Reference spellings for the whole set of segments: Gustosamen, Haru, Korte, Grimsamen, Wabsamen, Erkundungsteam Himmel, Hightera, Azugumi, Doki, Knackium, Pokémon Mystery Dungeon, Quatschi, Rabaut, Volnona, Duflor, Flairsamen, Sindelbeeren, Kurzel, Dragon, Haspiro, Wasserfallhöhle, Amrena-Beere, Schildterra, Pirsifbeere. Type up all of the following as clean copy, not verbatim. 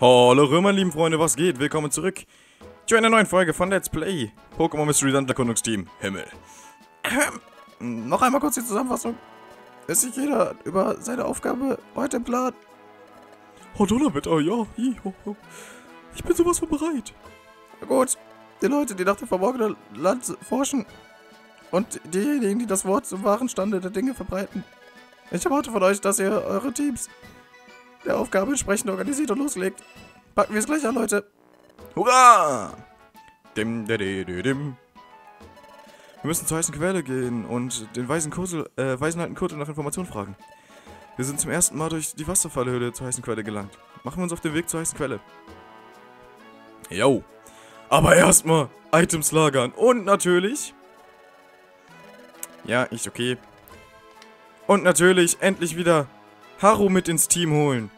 Hallo meine lieben Freunde, was geht? Willkommen zurück zu einer neuen Folge von Let's Play Pokémon Mystery Dungeon Erkundungsteam Himmel. Noch einmal kurz die Zusammenfassung. Ist sich jeder über seine Aufgabe heute im Plan? Oh, Donnerwetter, oh ja. Ich bin sowas von bereit. Na gut, die Leute, die nach dem verborgenen Land forschen und diejenigen, die das Wort zum wahren Stande der Dinge verbreiten. Ich erwarte von euch, dass ihr eure Teams der Aufgabe entsprechend organisiert und loslegt. Packen wir es gleich an, Leute. Hurra! Wir müssen zur heißen Quelle gehen und den weisenalten Kurzel nach Informationen fragen. Wir sind zum ersten Mal durch die Wasserfallhöhle zur heißen Quelle gelangt. Machen wir uns auf den Weg zur heißen Quelle. Jo. Aber erstmal Items lagern. Und natürlich... Ja, ich okay. Und natürlich endlich wieder... Haru mit ins Team holen.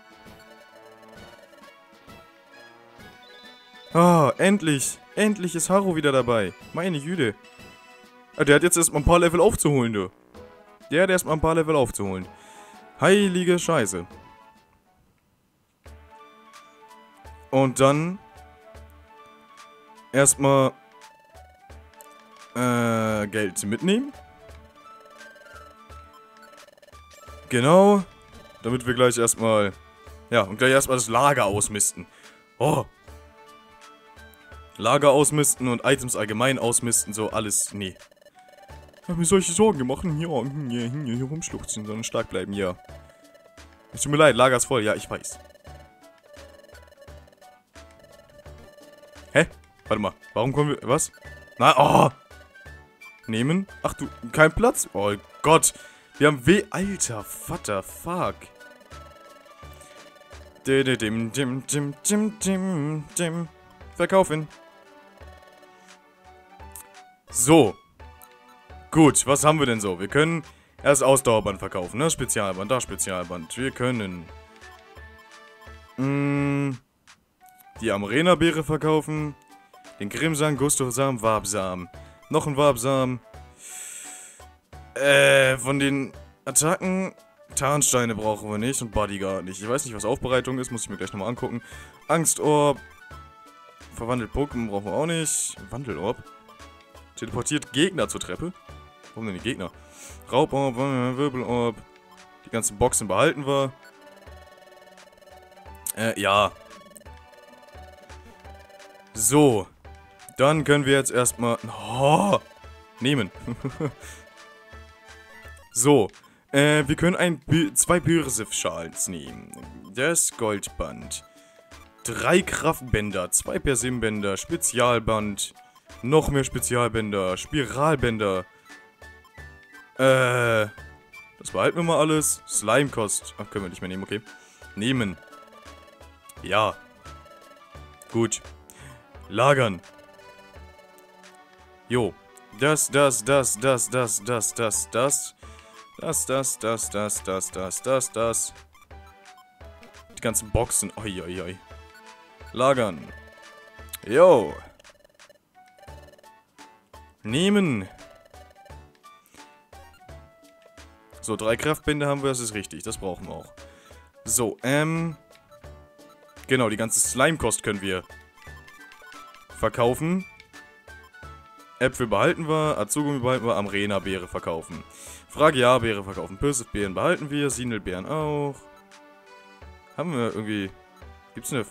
Ah, endlich. Endlich ist Haru wieder dabei. Meine Jüde. Der hat jetzt erstmal ein paar Level aufzuholen, du. Der hat erstmal ein paar Level aufzuholen. Heilige Scheiße. Und dann... Erstmal... Geld mitnehmen. Genau. Damit wir gleich erstmal... Ja, und gleich erstmal das Lager ausmisten. Oh! Lager ausmisten und Items allgemein ausmisten, so alles, nee. Ich hab mir solche Sorgen gemacht. Hier rumschluchzen, sondern stark bleiben, ja. Es tut mir leid, Lager ist voll, ja, ich weiß. Hä? Warte mal, warum kommen wir... Was? Na, oh! Nehmen? Ach du, kein Platz? Oh Gott! Wir haben weh... Alter, Vater, fuck. Verkaufen. So. Gut, was haben wir denn so? Wir können erst Ausdauerband verkaufen, ne? Spezialband, da Spezialband. Wir können... die Amrena-Beere verkaufen. Den Grimsamen, Gustosamen, Wabsamen. Noch ein Wabsamen. Von den Attacken, Tarnsteine brauchen wir nicht und Bodyguard nicht. Ich weiß nicht, was Aufbereitung ist, muss ich mir gleich nochmal angucken. Angstorb, verwandelt Pokémon brauchen wir auch nicht. Wandelorb, teleportiert Gegner zur Treppe. Warum denn die Gegner? Rauborb, Wirbelorb, die ganzen Boxen behalten wir. Ja. So, dann können wir jetzt erstmal... Oh, nehmen. So, wir können zwei Bürsif-Schals nehmen. Das Goldband. 3 Kraftbänder, 2 Persimbänder, Spezialband, noch mehr Spezialbänder, Spiralbänder. Das behalten wir mal alles. Slimekost. Ach, können wir nicht mehr nehmen, okay. Nehmen. Ja. Gut. Lagern. Jo. Das. Das. Die ganzen Boxen. Oi, oi, oi. Lagern. Yo. Nehmen. So, 3 Kraftbänder haben wir, das ist richtig. Das brauchen wir auch. So, genau, die ganze Slime-Kost können wir verkaufen. Äpfel behalten wir, Azugumi behalten wir, Amrena-Beere verkaufen. Fragia-Beere verkaufen, Pirsifbeeren behalten wir, Sindelbeeren auch. Haben wir irgendwie... Gibt's eine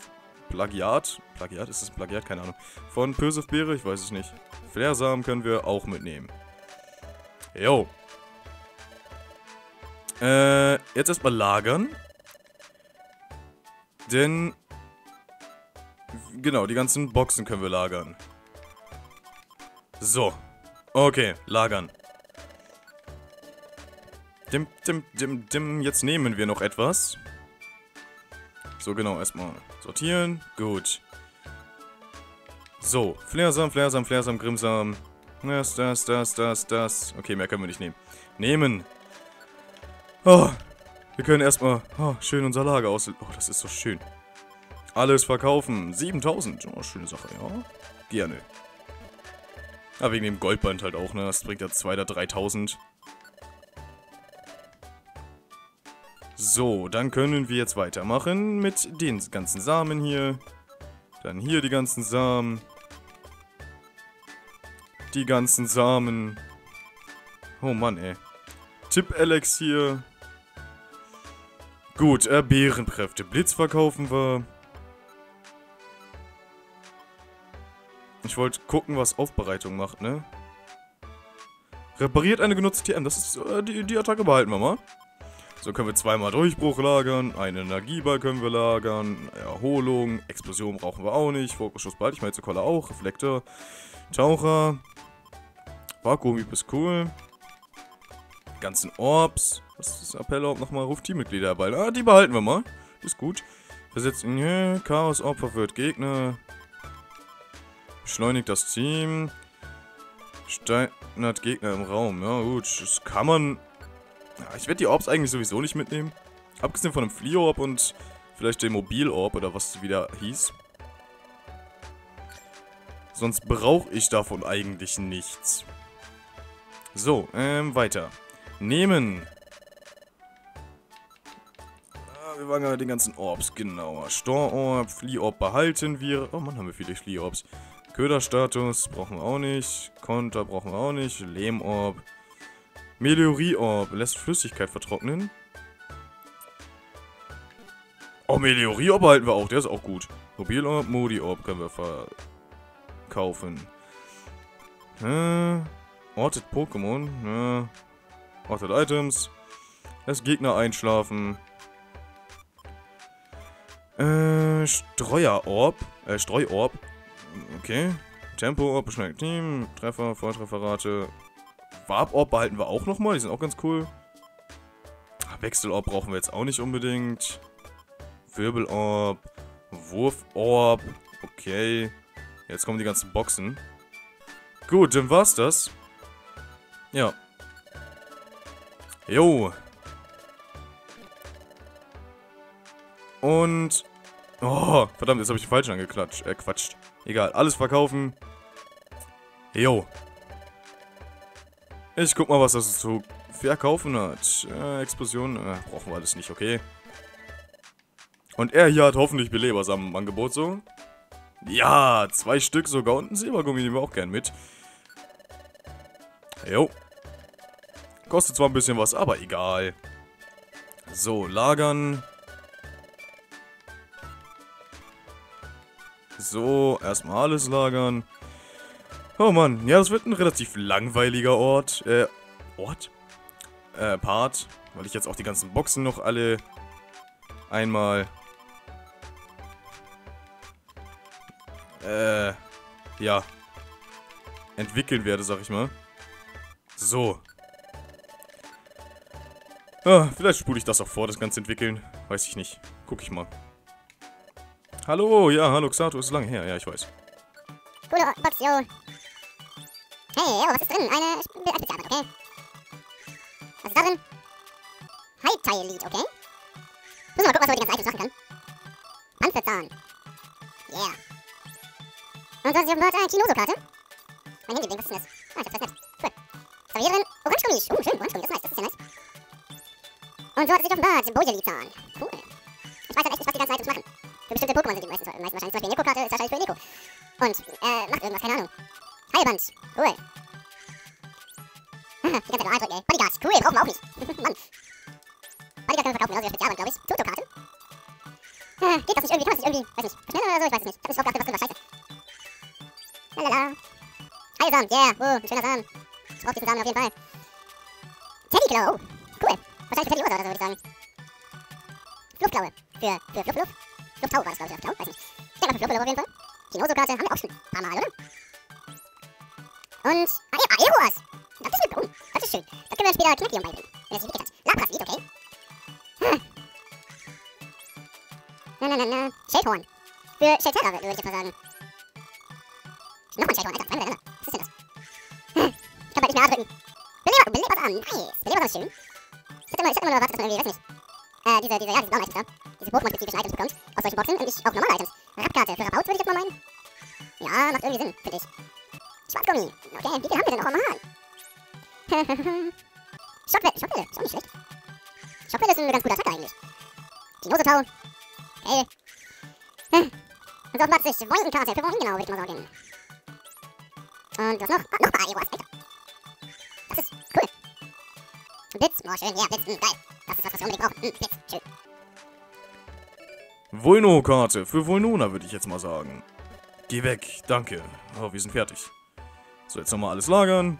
Plagiat? Plagiat? Ist das ein Plagiat? Keine Ahnung. Von Pirsifbeere? Ich weiß es nicht. Flairsamen können wir auch mitnehmen. Jo. Jetzt erstmal lagern. Denn... Genau, die ganzen Boxen können wir lagern. So. Okay, lagern. Jetzt nehmen wir noch etwas. So, genau, erstmal sortieren. Gut. So, Flairsamen, Grimsamen. Das. Okay, mehr können wir nicht nehmen. Nehmen. Oh, wir können erstmal schön unser Lager aus... Oh, das ist so schön. Alles verkaufen. 7000. Oh, schöne Sache, ja. Gerne. Ja, wegen dem Goldband halt auch, ne? Das bringt ja 2.000 oder 3.000. So, dann können wir jetzt weitermachen mit den ganzen Samen hier. Dann hier die ganzen Samen. Die ganzen Samen. Oh Mann, ey. Tipp-Elixier. Gut, Bärenkräfte. Blitz verkaufen wir. Ich wollte gucken, was Aufbereitung macht, ne? Repariert eine genutzte TM. Das ist, die Attacke behalten wir mal. So können wir zweimal Durchbruch lagern, einen Energieball können wir lagern, Erholung, Explosion brauchen wir auch nicht, Fokusschuss behalte ich mal, jetzt Koller auch, Reflektor, Taucher, Vakuumhieb ist cool, ganzen Orbs, was ist das Appellorb nochmal, ruft Teammitglieder herbei, ah, die behalten wir mal, ist gut, versetzt, Chaos Orb verwirrt Gegner, beschleunigt das Team, steinert Gegner im Raum, ja gut, das kann man... Ja, ich werde die Orbs eigentlich sowieso nicht mitnehmen. Abgesehen von dem Flea-Orb und vielleicht dem Mobil-Orb oder was es wieder hieß. Sonst brauche ich davon eigentlich nichts. So, weiter. Nehmen. Ah, wir waren gerade den ganzen Orbs, genau. Storm-Orb, Flea-Orb behalten wir. Oh Mann, haben wir viele Flea-Orbs. Köderstatus brauchen wir auch nicht. Konter brauchen wir auch nicht. Lehm-Orb. Meliori-Orb lässt Flüssigkeit vertrocknen. Oh, Meliori-Orb behalten wir auch, der ist auch gut. Mobil-Orb, Modi-Orb können wir verkaufen. Ortet Pokémon. Ortet Items. Lässt Gegner einschlafen. Streuer-Orb. Streu-Orb. Okay. Tempo-Orb, beschleunigt Team. Treffer, Volltrefferrate. Warp-Orb behalten wir auch nochmal, die sind auch ganz cool. Wechselorb brauchen wir jetzt auch nicht unbedingt. Wirbelorb, Wurforb, okay. Jetzt kommen die ganzen Boxen. Gut, dann war's das. Ja. Jo. Und... Oh, verdammt, jetzt habe ich den falschen angeklatscht. Quatscht. Egal, alles verkaufen. Jo. Ich guck mal, was das zu verkaufen hat. Explosion, brauchen wir alles nicht, okay. Und er hier hat hoffentlich Belebers am Angebot, so. Ja, 2 Stück sogar und ein Silbergummi nehmen wir auch gern mit. Jo. Kostet zwar ein bisschen was, aber egal. So, lagern. So, erstmal alles lagern. Oh Mann, ja, das wird ein relativ langweiliger Ort, Part, weil ich jetzt auch die ganzen Boxen noch alle einmal, ja, entwickeln werde, sag ich mal. So. Ah, vielleicht spule ich das auch vor, das ganze entwickeln, weiß ich nicht, guck ich mal. Hallo, ja, hallo Xato, ist lang her, ja, ich weiß. Gute Box, yo. Hey, yo, was ist drin? Eine Spezialarbeit, okay? Was ist da drin? Hype-Teil-Lied, okay? Müssen wir mal gucken, was wir die ganzen Items machen können. Panzerzahn. Yeah. Und sonst hier auf eine Kinoso-Karte. Mein Handy-Ding, was ist denn das? Ah, ich hab's fast nett. Cool. Was haben wir hier drin? Orange-Gummi. Oh, schön, Orange-Gummi, das ist nice. Und so hat es sich offenbart, Bojeli-Zahn. Cool. Ich weiß halt echt nicht, was die ganzen Items machen. Für bestimmte Pokémon sind die meisten wahrscheinlich. Zum Beispiel Neko-Karte ist wahrscheinlich für Neko. Und, macht irgendwas, keine Ahnung. Heilband, cool. Die ganze Zeit nur drücken, ey. Bodyguard, cool, brauchen wir auch nicht. Mann. Bodyguard können wir verkaufen, genauso wie das Spezialband, glaube ich. Toto-Karte. Geht das nicht irgendwie, kann das nicht irgendwie, weiß nicht, verschnellen oder so, ich weiß es nicht. Ich hab nicht drauf geachtet, was drin war, scheiße. Lalala. Heilsamen, yeah, oh, ein schöner Samen. Ich brauch diesen Samen auf jeden Fall. Teddy-Klau, oh, cool. Wahrscheinlich für Teddy-Ursa oder so, würde ich sagen. Fluffklaue, für Fluff-Fluff. Fluff-Tau war das, glaube ich, oder Fluff-Tau, weiß nicht. Ich denke mal für Fluff-Fluff auf jeden Fall. Kinoso-Karte haben wir auch schon ein paar Mal, oder? Und... Ah, Aeroas! Das ist gut, das ist schön. Das können wir später Knackium beibringen, wenn das nicht gekriegt hat. Lapras Lied, okay? Na. Schildhorn. Für Schildterra, würde ich jetzt mal sagen. Noch ein Schildhorn, Alter. Warte, was ist denn das? Ich kann bald nicht mehr A drücken. Beleberarm, nice. Beleberarm ist schön. Ich hätte immer nur erwartet, dass man irgendwie, weiß nicht, diese blauen Items da, diese Pokémon-spezifischen Items bekommt, aus solchen Boxen, und ich auch normale Items. Rappkarte für Rabaut, würde ich jetzt mal meinen. Ja, macht irgendwie Sinn, finde ich. Schwarzgummi. Okay, wie viel haben wir denn noch? Oh Mann. Schockwelle. Schockwelle. Ist auch nicht schlecht. Schockwelle ist eine ganz gute Attacke eigentlich. Town. Ey. Und auf Platz 6, Wolkenkarte. Für wohin genau, würde ich mal sagen. Und was noch? Ah, noch ein paar Egos, Alter. Das ist cool. Blitz, boah, schön. Ja, Blitz, geil. Das ist was, was wir unbedingt brauchen. Blitz, schön. Volno-Karte. Für Volnona, würde ich jetzt mal sagen. Geh weg, danke. Oh, wir sind fertig. So, jetzt nochmal alles lagern.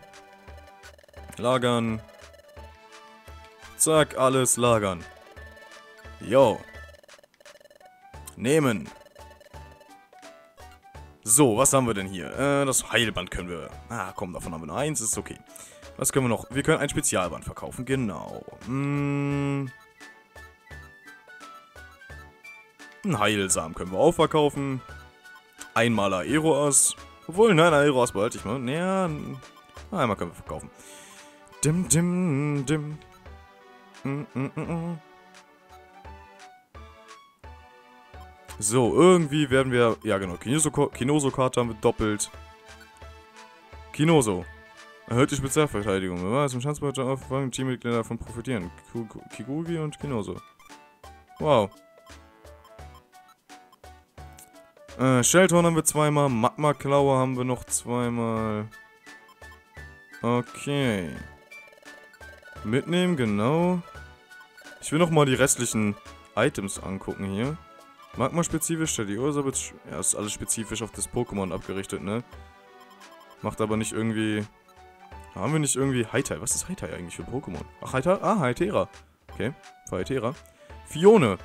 Lagern. Zack, alles lagern. Jo. Nehmen. So, was haben wir denn hier? Das Heilband können wir... Ah, komm, davon haben wir nur eins, ist okay. Was können wir noch? Wir können ein Spezialband verkaufen, genau. Ein Heilsamen können wir auch verkaufen. Einmaler Aeroas. Obwohl, nein, Aeroas behalte ich mal. Naja, einmal können wir verkaufen. Dim, dim, dim. So, irgendwie werden wir... Ja, genau. Kinoso-Karte haben wir doppelt. Kinoso. Erhöhte Spezialverteidigung. Wir waren zum Schanzbeutel aufgefangen. Teammitglieder davon profitieren. Kigugi und Kinoso. Wow. Shelltorn haben wir zweimal. Magma-Klaue haben wir noch zweimal. Okay. Mitnehmen, genau. Ich will nochmal die restlichen Items angucken hier. Magma-spezifisch, der Elisabeth. Ja, ist alles spezifisch auf das Pokémon abgerichtet, ne? Macht aber nicht irgendwie... Haben wir nicht irgendwie Hightide? Was ist Hightide eigentlich für Pokémon? Ach, Hightide? Ah, Hightera. Okay, für Hightera. Fione.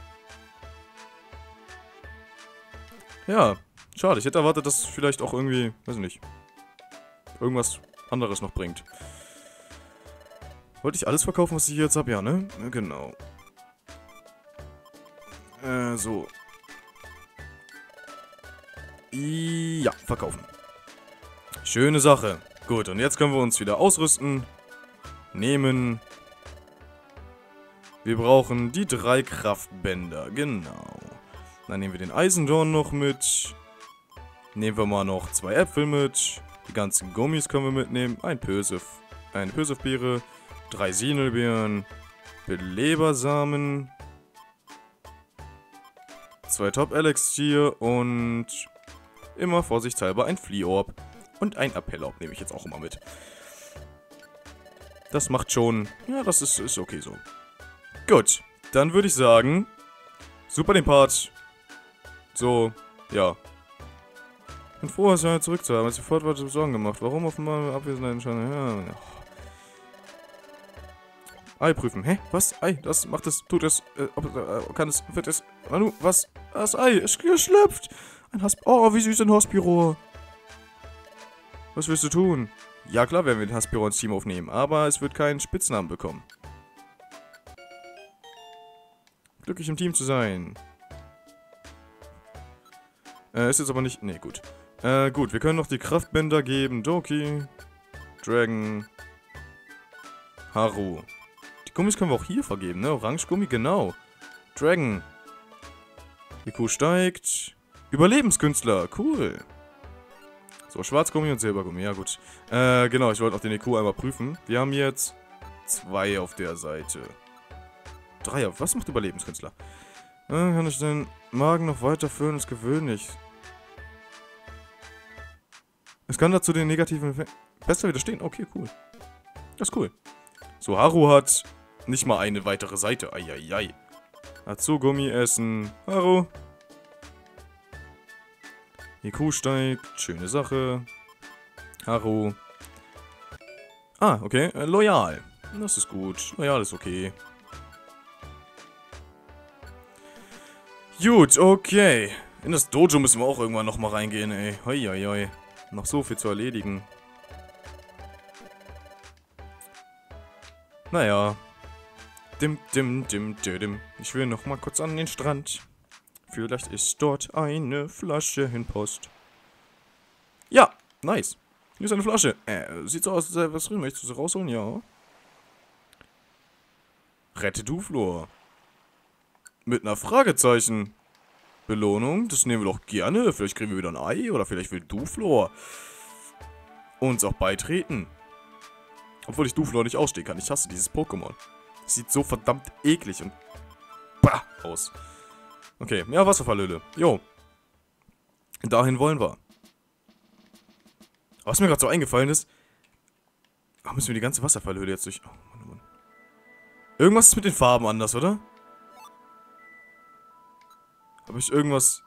Ja, schade. Ich hätte erwartet, dass es vielleicht auch irgendwie... Weiß nicht. Irgendwas anderes noch bringt. Wollte ich alles verkaufen, was ich hier jetzt habe? Ja, ne? Genau. So. Ja, verkaufen. Schöne Sache. Gut, und jetzt können wir uns wieder ausrüsten. Nehmen. Wir brauchen die 3 Kraftbänder. Genau. Dann nehmen wir den Eisendorn noch mit. Nehmen wir mal noch 2 Äpfel mit. Die ganzen Gummis können wir mitnehmen. Ein Pösef. Eine Pösefbeere. 3 Sinelbeeren. Belebersamen. 2 Top-Elixier und immer vorsichtshalber ein Flea-Orb und ein Appellorb nehme ich jetzt auch immer mit. Das macht schon... Ja, das ist okay so. Gut, dann würde ich sagen, super den Part. So, ja. Ich bin froh, es wieder zurückzuhaben, als sofort war Sorgen gemacht. Warum offenbar Abwesenheit entstanden? Ja, Ei prüfen. Hä? Was? Ei? Das macht es, tut es, kann es, wird es. Manu, was? Das Ei ist geschlüpft. Ein Haspiro. Oh, wie süß ein Haspiro. Was willst du tun? Ja, klar werden wir den Haspiro ins Team aufnehmen, aber es wird keinen Spitznamen bekommen. Glücklich im Team zu sein. Ist jetzt aber nicht... Nee, gut. Gut, wir können noch die Kraftbänder geben. Doki, Dragon, Haru. Gummis können wir auch hier vergeben, ne? Orange-Gummi, genau. Dragon. Die Kuh steigt. Überlebenskünstler, cool. So, Schwarzgummi und Silbergummi, ja gut. Genau, ich wollte auch den EQ einmal prüfen. Wir haben jetzt 2 auf der Seite. 3 auf, was macht Überlebenskünstler? Kann ich den Magen noch weiter füllen, ist gewöhnlich. Es kann dazu den negativen Effekt besser widerstehen, okay, cool. Das ist cool. So, Haru hat... Nicht mal eine weitere Seite. Eieiei. Azugummi essen. Haru. IQ steigt. Schöne Sache. Haru. Ah, okay. Loyal. Das ist gut. Loyal ist okay. Gut, okay. In das Dojo müssen wir auch irgendwann nochmal reingehen, ey. Eieiei. Noch so viel zu erledigen. Naja. Dim, dim, dim, dim, dim. Ich will noch mal kurz an den Strand. Vielleicht ist dort eine Flasche in Post. Ja, nice. Hier ist eine Flasche. Sieht so aus, als was drin. Möchtest du sie rausholen? Ja. Rette Duflor. Mit einer Fragezeichen. Belohnung, das nehmen wir doch gerne. Vielleicht kriegen wir wieder ein Ei oder vielleicht will Duflor uns auch beitreten. Obwohl ich Duflor nicht ausstehen kann. Ich hasse dieses Pokémon. Sieht so verdammt eklig und bah aus. Okay, ja, Wasserfallhöhle. Jo. Dahin wollen wir. Was mir gerade so eingefallen ist... Ach, müssen wir die ganze Wasserfallhöhle jetzt durch... Oh, Mann, Mann. Irgendwas ist mit den Farben anders, oder? Habe ich irgendwas...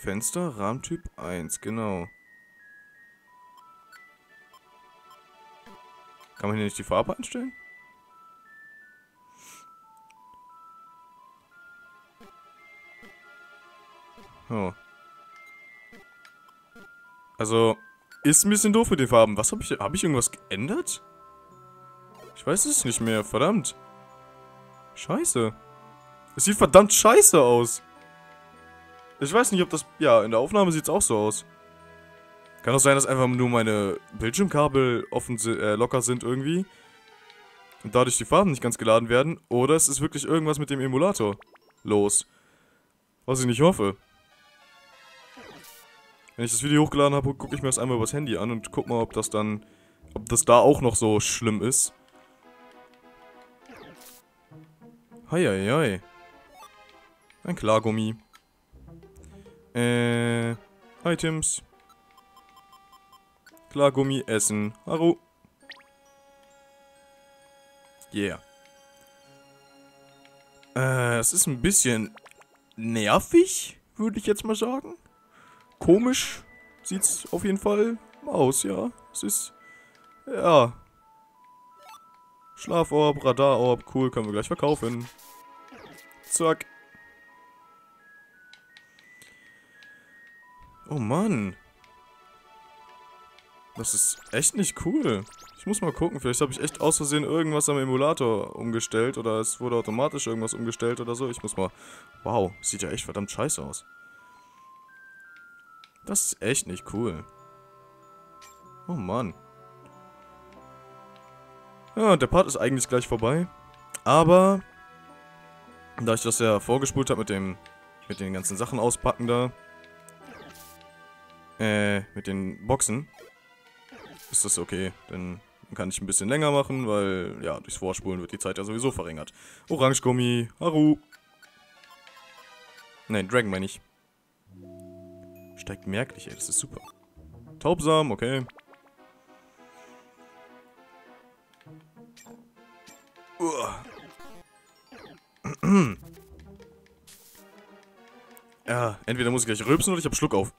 Fenster, Rahmentyp 1, genau. Kann man hier nicht die Farbe einstellen? Oh. Also, ist ein bisschen doof mit den Farben. Was habe ich... Habe ich irgendwas geändert? Ich weiß es nicht mehr, verdammt. Scheiße. Es sieht verdammt scheiße aus. Ich weiß nicht, ob das... Ja, in der Aufnahme sieht es auch so aus. Kann auch sein, dass einfach nur meine Bildschirmkabel offen locker sind irgendwie. Und dadurch die Farben nicht ganz geladen werden. Oder es ist wirklich irgendwas mit dem Emulator los. Was ich nicht hoffe. Wenn ich das Video hochgeladen habe, gucke ich mir das einmal übers Handy an und guck mal, ob das dann... Ob das da auch noch so schlimm ist. Heieiei. Ein Klargummi. Items. Klargummi, Essen. Haru. Yeah. Es ist ein bisschen nervig, würde ich jetzt mal sagen. Komisch sieht's auf jeden Fall aus, ja. Es ist... Ja. Schlaforb, Radarorb, cool, können wir gleich verkaufen. Zack. Oh Mann. Das ist echt nicht cool. Ich muss mal gucken, vielleicht habe ich echt aus Versehen irgendwas am Emulator umgestellt oder es wurde automatisch irgendwas umgestellt oder so. Ich muss mal... Wow, sieht ja echt verdammt scheiße aus. Das ist echt nicht cool. Oh Mann. Ja, der Part ist eigentlich gleich vorbei. Aber... Da ich das ja vorgespult habe mit den ganzen Sachen auspacken da... mit den Boxen... Ist das okay, dann kann ich ein bisschen länger machen, weil, ja, durchs Vorspulen wird die Zeit ja sowieso verringert. Orangegummi, Haru. Nein, Dragon meine ich. Steigt merklich, ey, das ist super. Taubsamen, okay. Ja, entweder muss ich gleich rülpsen oder ich hab Schluck auf.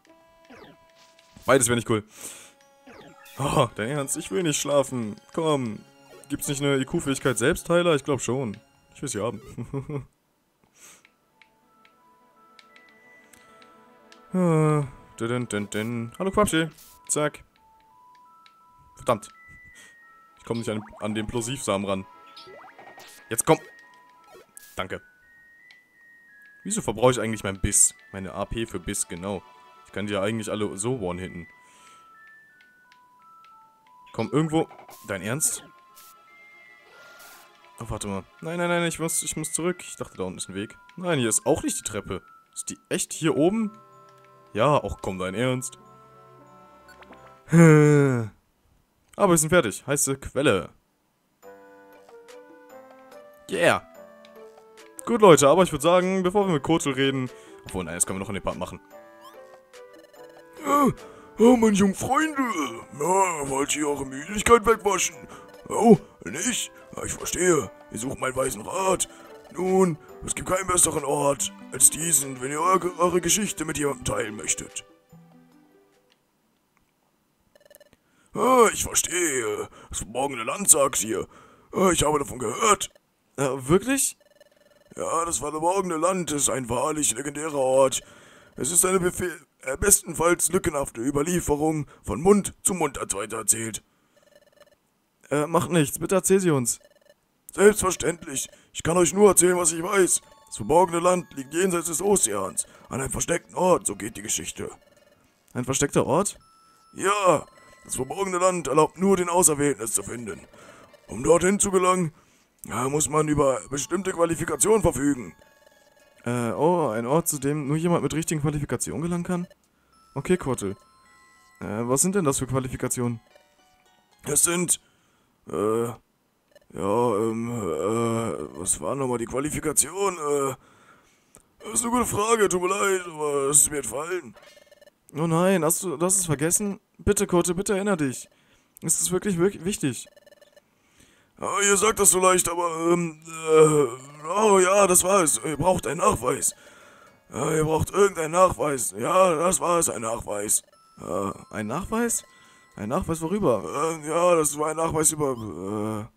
Beides wäre nicht cool. Oh, dein Ernst, ich will nicht schlafen. Komm. Gibt's nicht eine IQ-Fähigkeit Selbstheiler? Ich glaube schon. Ich will sie haben. Hallo Quatschi. Zack. Verdammt. Ich komme nicht an den Plosivsamen ran. Jetzt komm. Danke. Wieso verbrauche ich eigentlich meinen Biss? Meine AP für Biss, genau. Ich kann die ja eigentlich alle so one-hitten. Komm, irgendwo... Dein Ernst? Oh, warte mal. Nein, nein, nein, ich muss zurück. Ich dachte, da unten ist ein Weg. Nein, hier ist auch nicht die Treppe. Ist die echt hier oben? Ja, auch komm, dein Ernst. Aber wir sind fertig. Heiße Quelle. Yeah. Gut, Leute, aber ich würde sagen, bevor wir mit Kurzel reden... Obwohl, nein, das können wir noch in den Part machen. Oh, meine jungen Freunde, na, wollt ihr eure Müdigkeit wegwaschen? Oh, nicht? Ich verstehe, ihr sucht meinen weißen Rat. Nun, es gibt keinen besseren Ort als diesen, wenn ihr eure Geschichte mit jemandem teilen möchtet. Ah, ich verstehe, das verborgene Land sagt's hier. Ah, ich habe davon gehört. Wirklich? Ja, das verborgene Land ist ein wahrlich legendärer Ort. Es ist eine bestenfalls lückenhafte Überlieferung von Mund zu Mund als weitererzählt. Macht nichts, bitte erzähl sie uns. Selbstverständlich, ich kann euch nur erzählen, was ich weiß. Das verborgene Land liegt jenseits des Ozeans, an einem versteckten Ort, so geht die Geschichte. Ein versteckter Ort? Ja, das verborgene Land erlaubt nur den Auserwählten, es zu finden. Um dorthin zu gelangen, muss man über bestimmte Qualifikationen verfügen. Oh, ein Ort, zu dem nur jemand mit richtigen Qualifikationen gelangen kann? Okay, Korte. Was sind denn das für Qualifikationen? Es sind, Ja, was war nochmal die Qualifikation? Das ist eine gute Frage, tut mir leid, aber es ist mir entfallen. Oh nein, hast du das vergessen? Bitte, Korte, bitte erinnere dich. Es ist wirklich, wirklich wichtig. Ah, ihr sagt das so leicht, aber, oh ja, das war es. Ihr braucht einen Nachweis. Ja, ihr braucht irgendeinen Nachweis. Ja, das war es, ein Nachweis. Ein Nachweis? Ein Nachweis worüber? Ja, das war ein Nachweis über,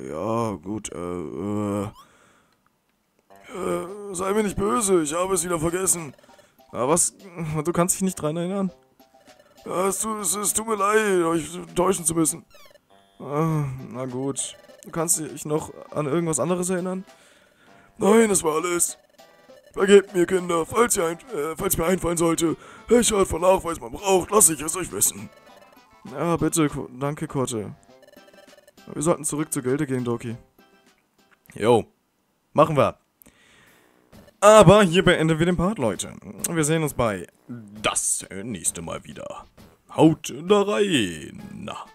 ja, gut, sei mir nicht böse, ich habe es wieder vergessen. Aber was? Du kannst dich nicht dran erinnern? Ja, es tut mir leid, euch täuschen zu müssen. Na gut. Du kannst dich noch an irgendwas anderes erinnern? Nein, das war alles. Vergebt mir, Kinder, falls mir einfallen sollte, welche Art von Nachweis man braucht, lasse ich es euch wissen. Ja, bitte, danke, Korte. Wir sollten zurück zur Gilde gehen, Doki. Jo, machen wir. Aber hier beenden wir den Part, Leute. Wir sehen uns bei das nächste Mal wieder. Haut da rein!